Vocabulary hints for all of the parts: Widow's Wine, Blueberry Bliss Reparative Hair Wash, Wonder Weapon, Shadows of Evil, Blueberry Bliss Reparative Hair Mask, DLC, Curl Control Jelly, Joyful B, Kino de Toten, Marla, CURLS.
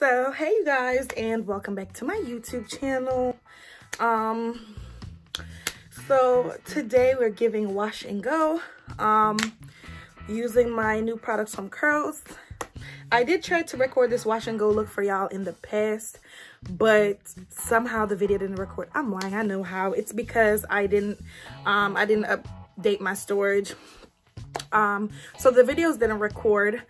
So hey you guys, and welcome back to my YouTube channel. So today we're giving wash and go, using my new products from CURLS. I did try to record this wash and go look for y'all in the past, but somehow the video didn't record. I'm lying, I know how. It's because I didn't update my storage. So the videos didn't record.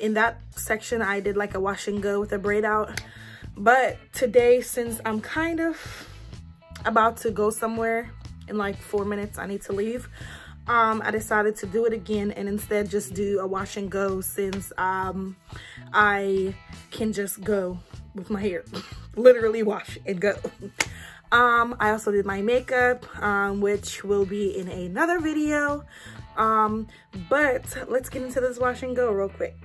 In that section I did like a wash and go with a braid out, but today, since I'm kind of about to go somewhere in like 4 minutes, I need to leave. I decided to do it again and instead just do a wash and go, since I can just go with my hair. Literally wash and go. I also did my makeup, which will be in another video. But let's get into this wash and go real quick.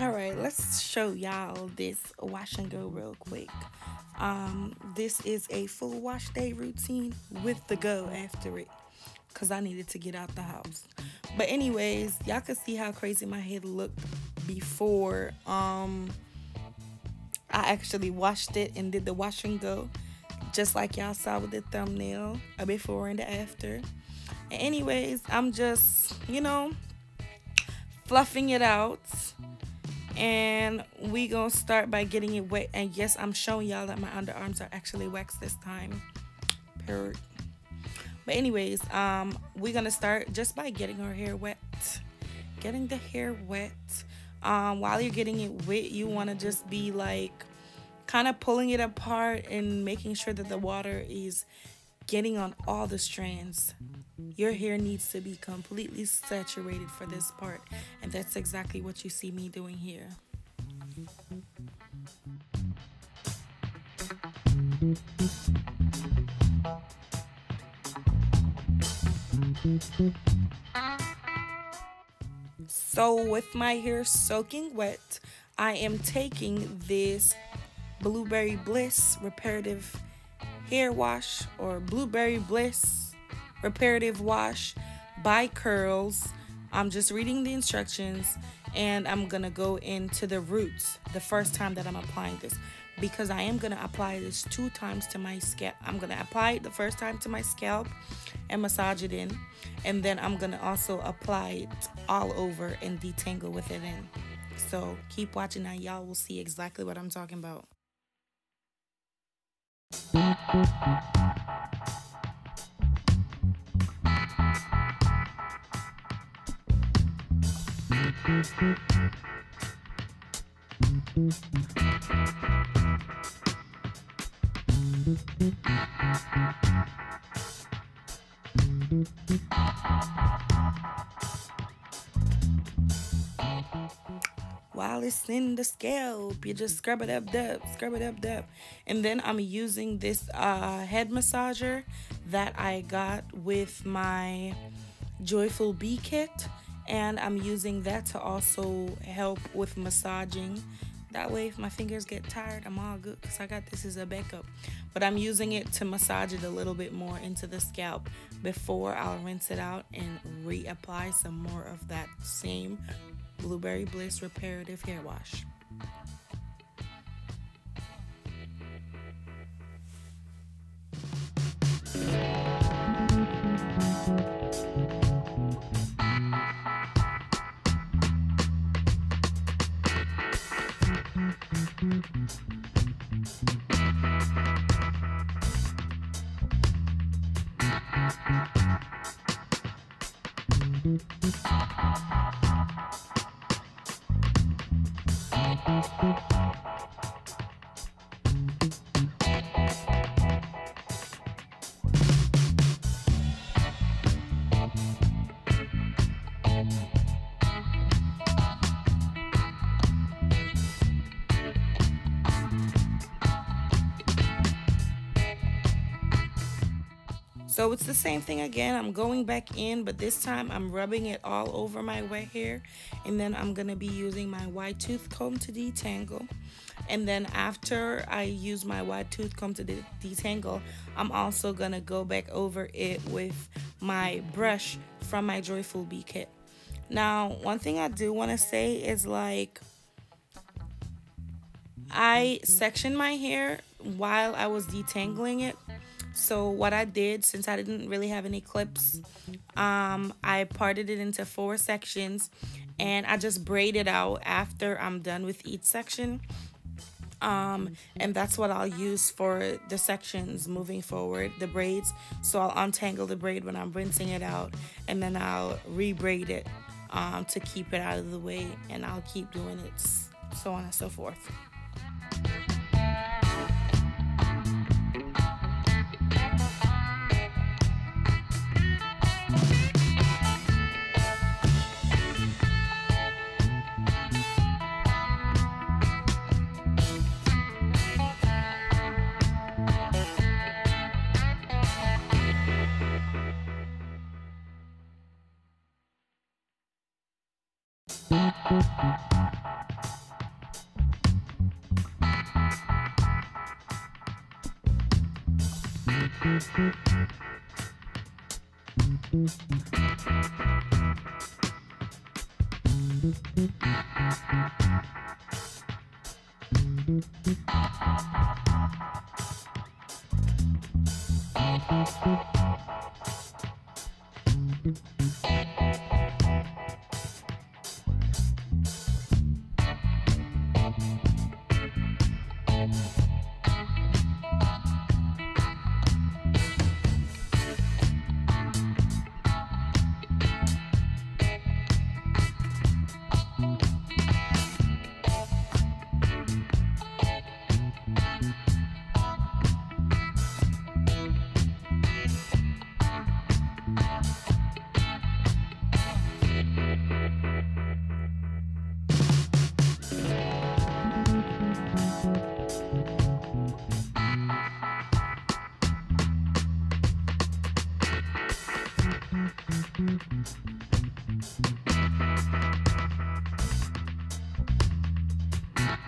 All right, let's show y'all this wash and go real quick. This is a full wash day routine with the go after it, because I needed to get out the house. But anyways, y'all can see how crazy my head looked before I actually washed it and did the wash and go, just like y'all saw with the thumbnail, a before and the after. And anyways, I'm just, you know, fluffing it out. And we gonna start by getting it wet. And yes, I'm showing y'all that my underarms are actually waxed this time. Period. But anyways, we're gonna start just by getting her hair wet. Getting the hair wet. While you're getting it wet, you wanna just be like kind of pulling it apart and making sure that the water is getting on all the strands. Your hair needs to be completely saturated for this part, and that's exactly what you see me doing here. So with my hair soaking wet, I am taking this Blueberry Bliss Reparative Hair Wash, or Blueberry Bliss Reparative Wash by CURLS. I'm just reading the instructions, and I'm gonna go into the roots the first time that I'm applying this, because I am gonna apply this 2 times to my scalp. I'm gonna apply it the first time to my scalp and massage it in, and then I'm gonna also apply it all over and detangle with it in. So keep watching and y'all will see exactly what I'm talking about. While it's in the scalp, you just scrub it up, dub. And then I'm using this head massager that I got with my Joyful B kit. And I'm using that to also help with massaging. That way, if my fingers get tired, I'm all good, because I got this as a backup. But I'm using it to massage it a little bit more into the scalp before I'll rinse it out and reapply some more of that same Blueberry Bliss Reparative Hair Wash. So it's the same thing again. I'm going back in, but this time I'm rubbing it all over my wet hair, and then I'm gonna be using my wide tooth comb to detangle. And then after I use my wide tooth comb to detangle, I'm also gonna go back over it with my brush from my Joyful B kit. Now, one thing I do want to say is, like, I sectioned my hair while I was detangling it. So what I did, since I didn't really have any clips, I parted it into 4 sections, and I just braid it out after I'm done with each section. And that's what I'll use for the sections moving forward, the braids. So I'll untangle the braid when I'm rinsing it out, and then I'll re-braid it to keep it out of the way, and I'll keep doing it, so on and so forth.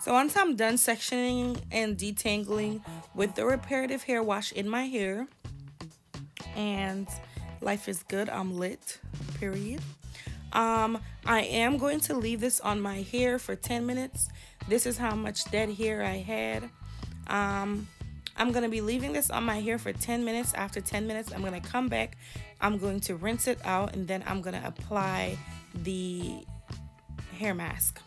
So once I'm done sectioning and detangling with the reparative hair wash in my hair, and life is good, I'm lit, period. I am going to leave this on my hair for 10 minutes. This is how much dead hair I had. I'm going to be leaving this on my hair for 10 minutes. After 10 minutes, I'm going to come back. I'm going to rinse it out, and then I'm going to apply the hair mask.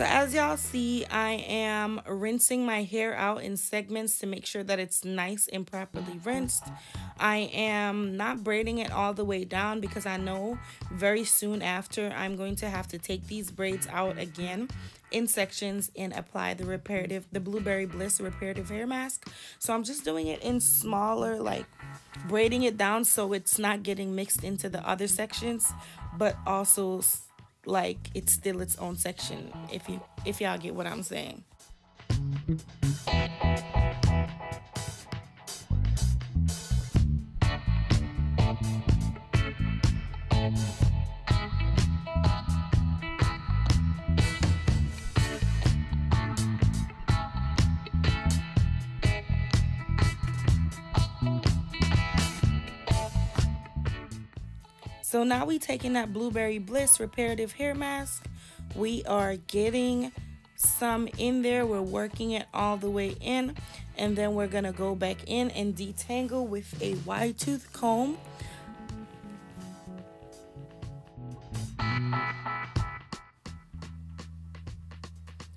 So as y'all see, I am rinsing my hair out in segments to make sure that it's nice and properly rinsed. I am not braiding it all the way down because I know very soon after I'm going to have to take these braids out again in sections and apply the Blueberry Bliss Reparative Hair Mask. So I'm just doing it in smaller, like braiding it down so it's not getting mixed into the other sections, but also like it's still its own section, if y'all get what I'm saying. So now we taking that Blueberry Bliss Reparative Hair Mask. We are getting some in there. We're working it all the way in. And then we're going to go back in and detangle with a wide tooth comb.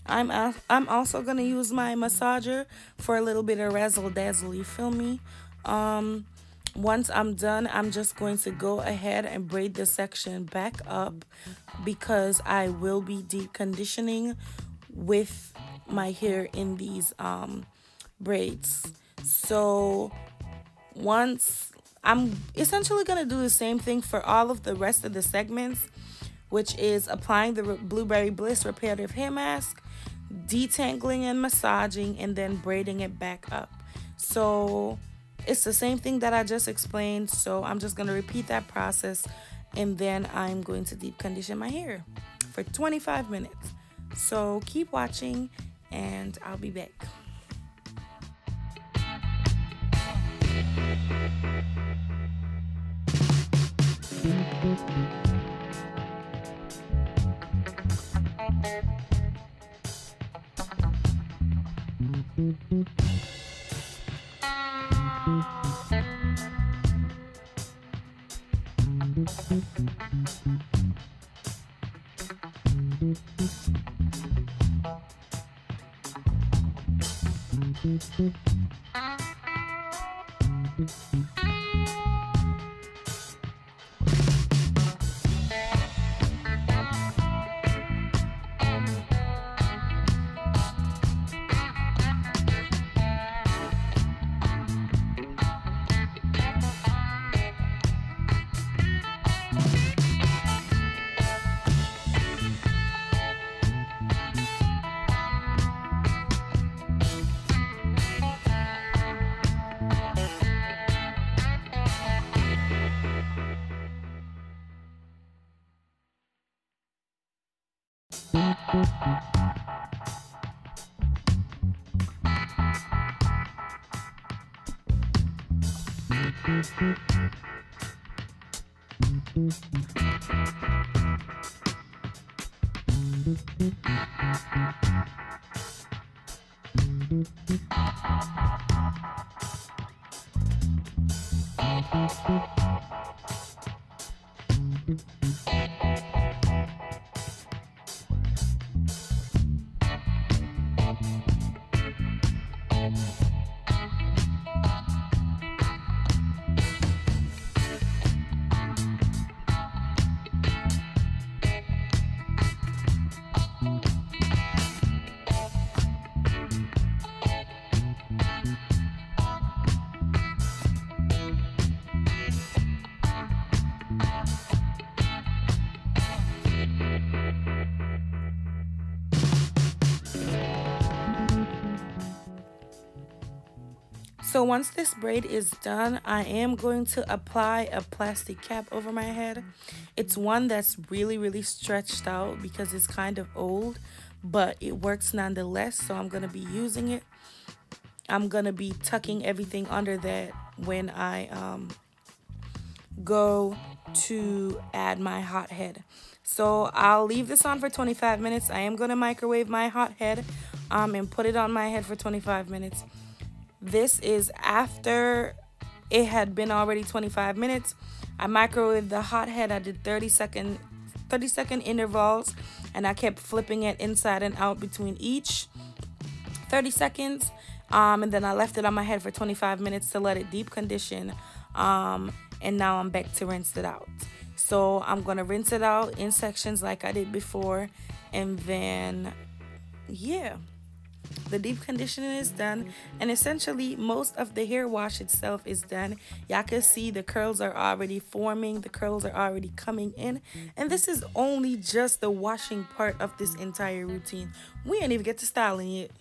I'm also going to use my massager for a little bit of razzle dazzle, you feel me? Once I'm done, I'm just going to go ahead and braid this section back up because I will be deep conditioning with my hair in these braids. So once I'm essentially going to do the same thing for all of the rest of the segments, which is applying the Blueberry Bliss Reparative Hair Mask, detangling and massaging, and then braiding it back up. So it's the same thing that I just explained, so I'm just going to repeat that process, and then I'm going to deep condition my hair for 25 minutes. So keep watching, and I'll be back. So once this braid is done, I am going to apply a plastic cap over my head. It's one that's really stretched out because it's kind of old, but it works nonetheless, so I'm going to be using it. I'm going to be tucking everything under that when I go to add my hot head. So I'll leave this on for 25 minutes. I am going to microwave my hot head and put it on my head for 25 minutes. This is after it had been already 25 minutes. I microwaved the hot head. I did 30-second intervals, and I kept flipping it inside and out between each 30 seconds. And then I left it on my head for 25 minutes to let it deep condition. And now I'm back to rinse it out. So I'm gonna rinse it out in sections like I did before, and then yeah. The deep conditioning is done, and essentially most of the hair wash itself is done. Y'all can see the curls are already forming, the curls are already coming in, and this is only just the washing part of this entire routine. We ain't even get to styling yet.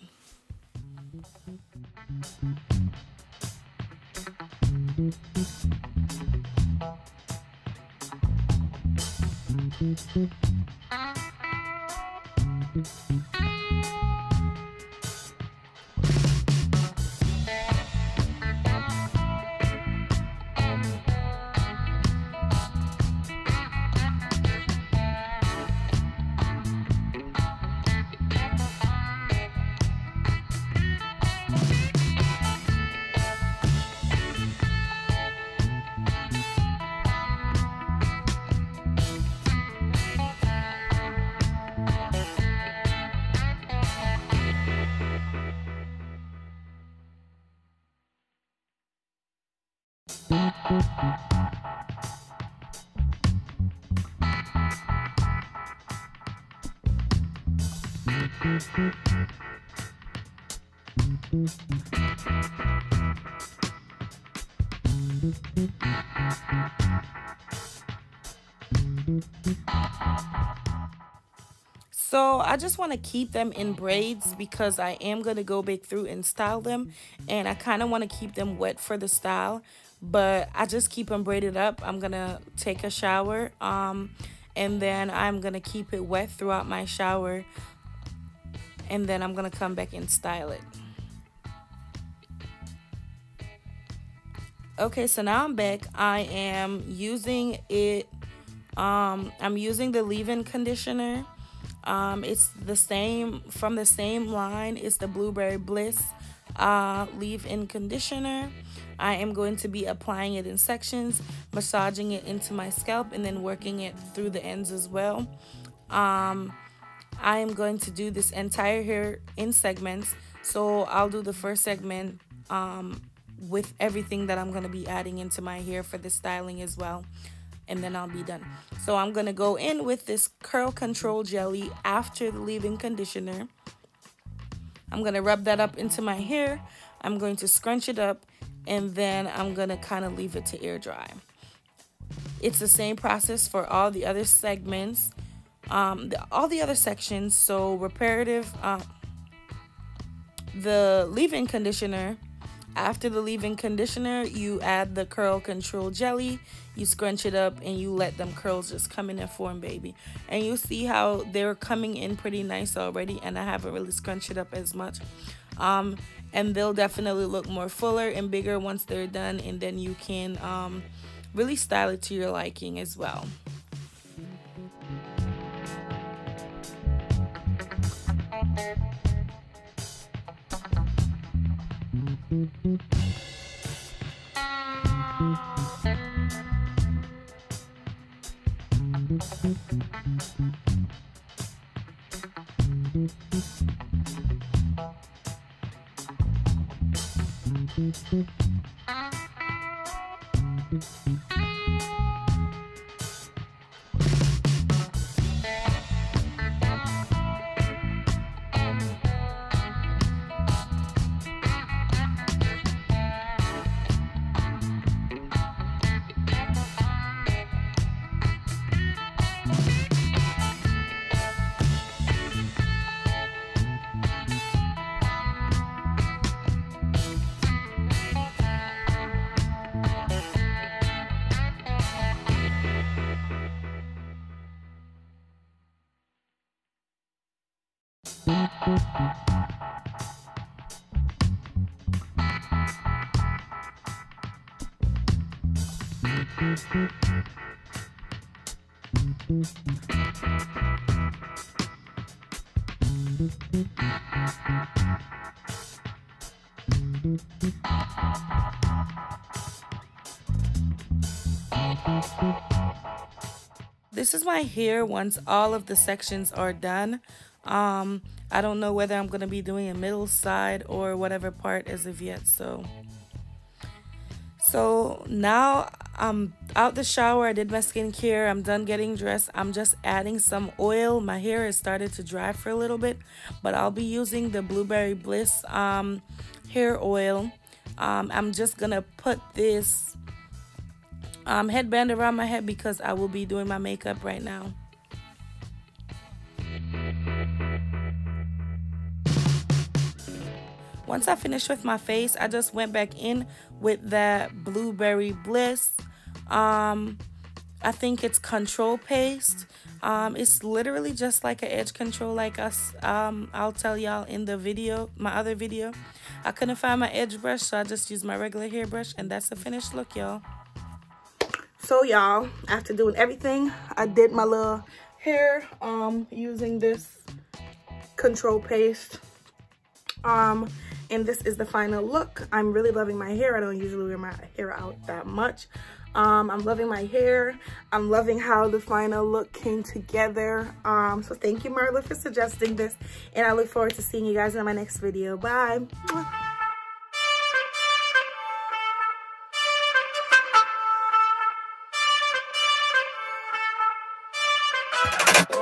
So I just want to keep them in braids because I am going to go back through and style them, and I kind of want to keep them wet for the style, but I just keep them braided up. I'm going to take a shower and then I'm going to keep it wet throughout my shower, and then I'm going to come back and style it. Okay, so now I'm back. I am using it. I'm using the leave-in conditioner. It's the same from the same line. It's the Blueberry Bliss leave-in conditioner. I am going to be applying it in sections, massaging it into my scalp, and then working it through the ends as well. I am going to do this entire hair in segments. So I'll do the first segment with everything that I'm going to be adding into my hair for the styling as well, and then I'll be done. So I'm going to go in with this Curl Control Jelly after the leave-in conditioner. I'm going to rub that up into my hair. I'm going to scrunch it up, and then I'm going to kind of leave it to air dry. It's the same process for all the other segments, all the other sections. So reparative, the leave-in conditioner. After the leave-in conditioner, you add the Curl Control Jelly, you scrunch it up, and you let them curls just come in and form, baby. And you see how they're coming in pretty nice already, and I haven't really scrunched it up as much. and they'll definitely look more fuller and bigger once they're done, and then you can really style it to your liking as well. This is my hair once all of the sections are done. I don't know whether I'm going to be doing a middle side or whatever part as of yet. So now I'm out the shower. I did my skincare. I'm done getting dressed. I'm just adding some oil. My hair has started to dry for a little bit, but I'll be using the Blueberry Bliss hair oil. I'm just going to put this headband around my head because I will be doing my makeup right now. Once I finished with my face, I just went back in with that Blueberry Bliss. I think it's control paste. It's literally just like an edge control, like us. I'll tell y'all in the video, my other video. I couldn't find my edge brush, so I just used my regular hairbrush, and that's the finished look, y'all. So y'all, after doing everything, I did my little hair using this control paste. And this is the final look. I'm really loving my hair. I don't usually wear my hair out that much. I'm loving my hair. I'm loving how the final look came together. So thank you, Marla, for suggesting this. And I look forward to seeing you guys in my next video. Bye. Mwah.